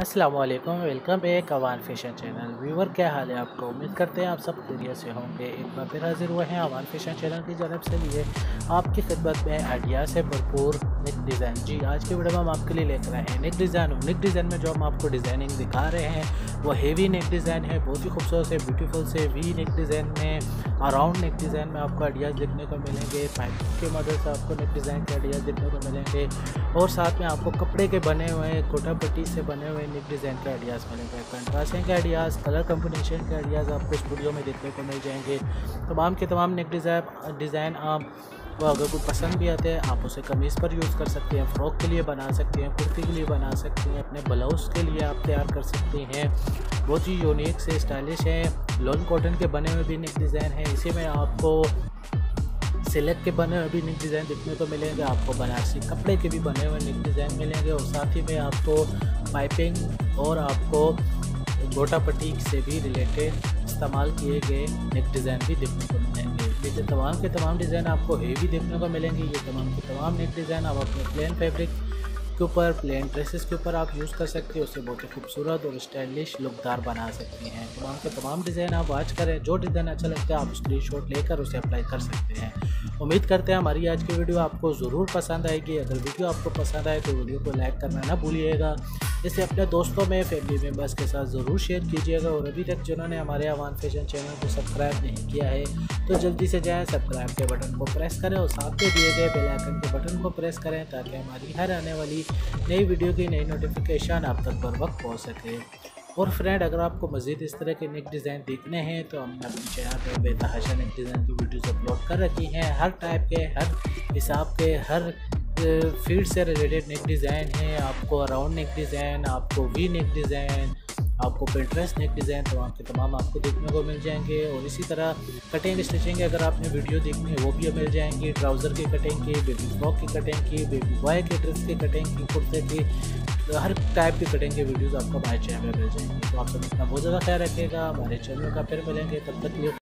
अस्सलाम वालेकुम, welcome back Awan fashion channel. Viewer क्या हाल है आपको? उम्मीद करते हैं आप सब खैरियत से होंगे। एक बार फिर हाजिर हुए हैं अवान फैशन चैनल की जानब से लिए आपकी खिदमत में आइडिया से भरपूर नेक डिज़ाइन। जी आज के वीडियो में हम आपके लिए लेकर आए हैं नेक डिज़ाइन। नेक डिज़ाइन में जो हम आपको डिज़ाइनिंग दिखा रहे हैं वो हेवी नेक डिज़ाइन है, बहुत ही खूबसूरत से ब्यूटीफुल से वी नेक डिज़ाइन में, अराउंड नेक डिज़ाइन में आपको आइडियाज़ देखने को मिलेंगे। पाइप के मॉडल से आपको नेक डिज़ाइन के आइडियाज़ देखने को मिलेंगे और साथ में आपको कपड़े के बने हुए, कोटा पट्टी से बने हुए नेक डिज़ाइन के आइडियाज़ मिलेंगे। कंट्रास्टिंग के आइडियाज़, कलर कम्बिनेशन के आइडियाज़ आपको स्टूडियो में देखने को मिल जाएंगे। तमाम के तमाम नेक डिज़ाइन आप वो अगर कोई पसंद भी आते हैं आप उसे कमीज़ पर यूज़ कर सकते हैं, फ़्रॉक के लिए बना सकते हैं, कुर्ती के लिए बना सकते हैं, अपने ब्लाउज़ के लिए आप तैयार कर सकते हैं। बहुत ही यूनिक से स्टाइलिश है। लॉन कॉटन के बने हुए भी नेक डिज़ाइन है, इसी में आपको सिल्क के बने हुए भी नेक डिज़ाइन देखने को मिलेंगे। आपको बनारसी कपड़े के भी बने हुए नेक डिज़ाइन मिलेंगे और साथ ही में आपको पाइपिंग और आपको गोटा पट्टी से भी रिलेटेड इस्तेमाल किए गए नेक डिज़ाइन भी देखने को मिलेंगे। देखिए तमाम के तमाम डिज़ाइन आपको हेवी देखने को मिलेंगे। ये तमाम के तमाम नेक डिज़ाइन आप अपने प्लेन फैब्रिक के ऊपर, प्लेन ड्रेसेस के ऊपर आप यूज़ कर सकते हो, उसे बहुत ही खूबसूरत और स्टाइलिश लुकदार बना सकते हैं। तमाम के तमाम डिज़ाइन आप वाच करें, जो डिज़ाइन अच्छा लगता है आप स्क्रीनशॉट लेकर उसे अप्लाई कर सकते हैं। उम्मीद करते हैं हमारी आज की वीडियो आपको ज़रूर पसंद आएगी। अगर वीडियो आपको पसंद आए तो वीडियो को लाइक करना ना भूलिएगा। इसे अपने दोस्तों में, फैमिली मेम्बर्स के साथ ज़रूर शेयर कीजिएगा। और अभी तक जिन्होंने हमारे अवान फैशन चैनल को सब्सक्राइब नहीं किया है तो जल्दी से जाएँ, सब्सक्राइब के बटन को प्रेस करें और साथ में दिए गए बेल आइकन के बटन को प्रेस करें ताकि हमारी हर आने वाली नई वीडियो की नई नोटिफिकेशन आप तक बर वक्त पहुँच सके। और फ्रेंड, अगर आपको मज़ीद इस तरह के नेक डिज़ाइन देखने हैं तो हमने अपने चैनल पर बेतहाशा नेक डिज़ाइन की वीडियोज़ अपलोड कर रखी हैं। हर टाइप के, हर हिसाब के, हर फील्ड से रिलेटेड नेक डिज़ाइन है। आपको अराउंड नेक डिज़ाइन, आपको वी नेक डिज़ाइन, आपको पिंटरेस्ट नेक डिज़ाइन तमाम के तमाम आपको देखने को मिल जाएंगे। और इसी तरह कटिंग स्टिचिंग अगर आपने वीडियो देखनी है वो भी मिल जाएंगी। ट्राउज़र की कटिंग की, बेबी फ्रॉक की कटिंग की, बेबी बॉय के ड्रेस की कटिंग की, कुर्ते की, हर टाइप की कटिंग के वीडियोज़ आपको हमारे चैनल पर मिल जाएंगे। तो आप सब अपना बहुत ज़्यादा ख्याल रखिएगा। हमारे चैनल का फिर मिलेंगे, तब तक